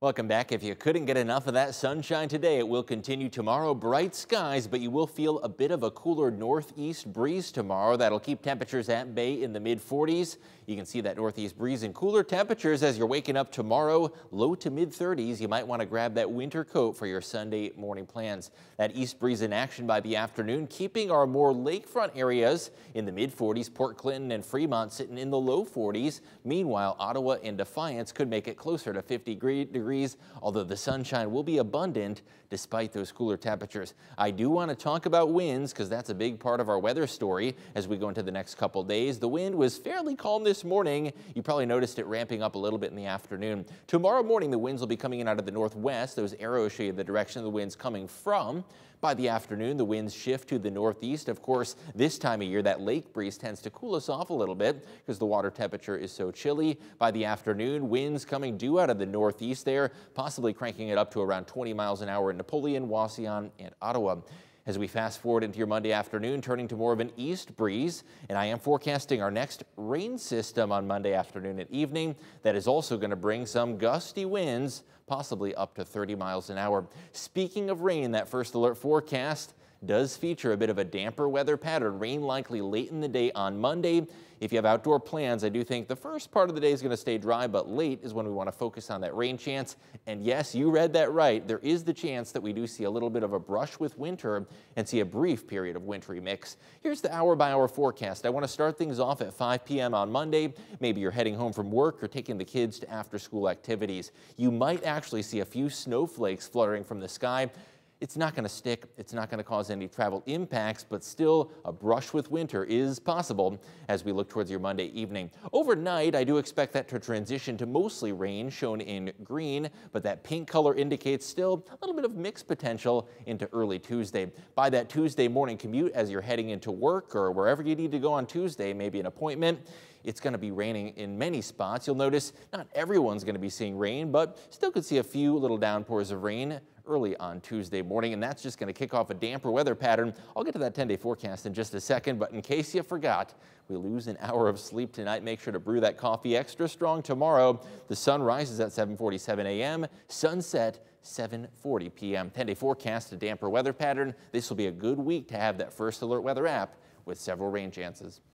Welcome back. If you couldn't get enough of that sunshine today, it will continue tomorrow. Bright skies, but you will feel a bit of a cooler northeast breeze tomorrow. That'll keep temperatures at bay in the mid-40s. You can see that northeast breeze and cooler temperatures as you're waking up tomorrow. Low to mid-30s. You might want to grab that winter coat for your Sunday morning plans. That east breeze in action by the afternoon, keeping our more lakefront areas in the mid-40s. Port Clinton and Fremont sitting in the low 40s. Meanwhile, Ottawa and Defiance could make it closer to 50 degrees. Although the sunshine will be abundant despite those cooler temperatures. I do want to talk about winds because that's a big part of our weather story as we go into the next couple days. The wind was fairly calm this morning. You probably noticed it ramping up a little bit in the afternoon. Tomorrow morning, the winds will be coming in out of the northwest. Those arrows show you the direction of the winds coming from. By the afternoon, the winds shift to the northeast. Of course, this time of year, that lake breeze tends to cool us off a little bit because the water temperature is so chilly. By the afternoon, winds coming due out of the northeast there, possibly cranking it up to around 20 miles an hour in Napoleon, Waasigan, and Ottawa. As we fast forward into your Monday afternoon, turning to more of an east breeze, and I am forecasting our next rain system on Monday afternoon and evening. That is also going to bring some gusty winds, possibly up to 30 miles an hour. Speaking of rain, that First Alert forecast does feature a bit of a damper weather pattern. Rain likely late in the day on Monday. If you have outdoor plans, I do think the first part of the day is going to stay dry, but late is when we want to focus on that rain chance. And yes, you read that right. There is the chance that we do see a little bit of a brush with winter and see a brief period of wintry mix. Here's the hour-by-hour forecast. I want to start things off at 5 p.m. on Monday. Maybe you're heading home from work or taking the kids to after-school activities. You might actually see a few snowflakes fluttering from the sky. It's not going to stick. It's not going to cause any travel impacts, but still a brush with winter is possible as we look towards your Monday evening. Overnight, I do expect that to transition to mostly rain, shown in green, but that pink color indicates still a little bit of mixed potential into early Tuesday. By that Tuesday morning commute, as you're heading into work or wherever you need to go on Tuesday, maybe an appointment, it's going to be raining in many spots. You'll notice not everyone's going to be seeing rain, but still could see a few little downpours of rain early on Tuesday morning, and that's just going to kick off a damper weather pattern. I'll get to that 10-day forecast in just a second, but in case you forgot, we lose an hour of sleep tonight. Make sure to brew that coffee extra strong tomorrow. The sun rises at 7:47 a.m., sunset 7:40 p.m. 10-day forecast, a damper weather pattern. This will be a good week to have that First Alert weather app with several rain chances.